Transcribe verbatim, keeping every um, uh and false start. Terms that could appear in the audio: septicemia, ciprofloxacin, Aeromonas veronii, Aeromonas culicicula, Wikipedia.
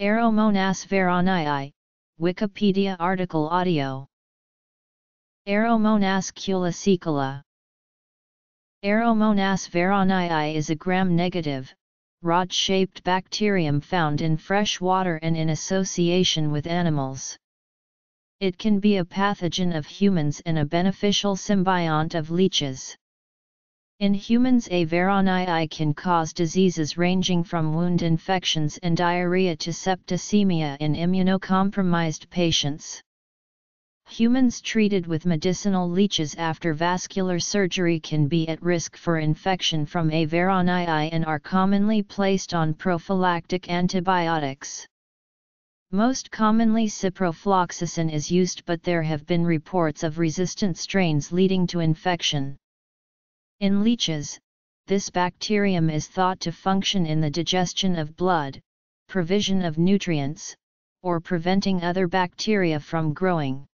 Aeromonas veronii, Wikipedia article audio. Aeromonas culicicula. Aeromonas veronii is a gram-negative, rod-shaped bacterium found in fresh water and in association with animals. It can be a pathogen of humans and a beneficial symbiont of leeches. In humans, A. veronii can cause diseases ranging from wound infections and diarrhea to septicemia in immunocompromised patients. Humans treated with medicinal leeches after vascular surgery can be at risk for infection from A. veronii and are commonly placed on prophylactic antibiotics. Most commonly, ciprofloxacin is used, but there have been reports of resistant strains leading to infection. In leeches, this bacterium is thought to function in the digestion of blood, provision of nutrients, or preventing other bacteria from growing.